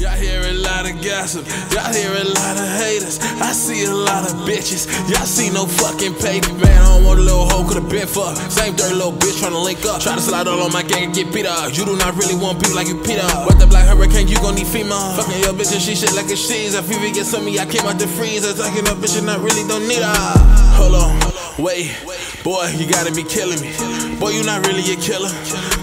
Y'all hear a lot of gossip, y'all hear a lot of haters. I see a lot of bitches, y'all see no fucking paper. Man, I don't want a little hoe, could've been fucked. Same dirty little bitch tryna link up, try to slide all on my gang and get beat up. You do not really want people like you, Peter. With the black hurricane, you gon' need FEMA. Fucking your bitch and she shit like a cheese. If you get some of me, I came out the freezer. Talking up bitch and I really don't need her. Hold on, wait, boy, you gotta be killing me. Boy, you not really a killer.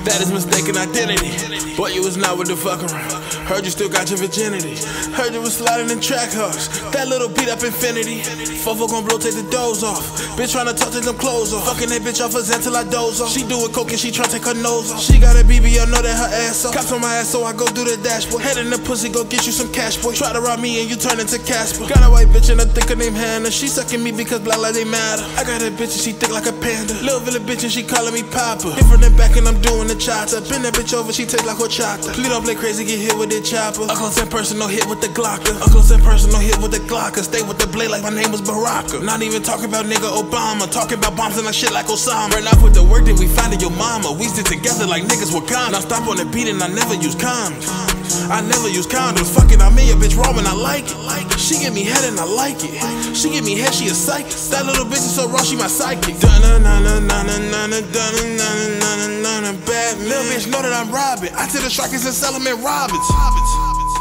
That is mistaken identity. Boy, you was not with the fuck around. Heard you still got your virginity. Heard you was sliding in track hugs. That little beat up infinity. Fofo gon' blow, take the doze off. Bitch tryna talk, take them clothes off. Fucking that bitch off her Xan till I doze off. She doing coke and she tryna take her nose off. She got a BB, I know that her ass off. Cops on my ass, so I go do the dashboard. Head in the pussy, go get you some cash, boy. Try to rob me and you turn into Casper. Got a white bitch and I think her name Hannah. She sucking me because black lives they matter. I got a bitch and she thick like a panda. Little village bitch and she calling me Papa. Hit from the back and I'm doing the chata. Bend that bitch over, she taste like horchata. Please don't play crazy, get hit with the chopper. A close and personal hit with the Glocker. A close and personal hit with the Glocker. Stay with the blade like my name was Baraka. Not even talking about nigga Obama. Talking about bombs and like shit like Osama. Right now with the work that we find in your mama. We stick together like niggas Wakanda. Now stop on the beat and I never use condoms. I never use condoms. Fucking I'm in your bitch raw and I like it. She give me head and I like it. She give me head, she a psychic. That little bitch is so raw, she my psychic. Dun na na na na na na na na na. Little bitch know that I'm robbing. I tell the strikers and sell them in Robins.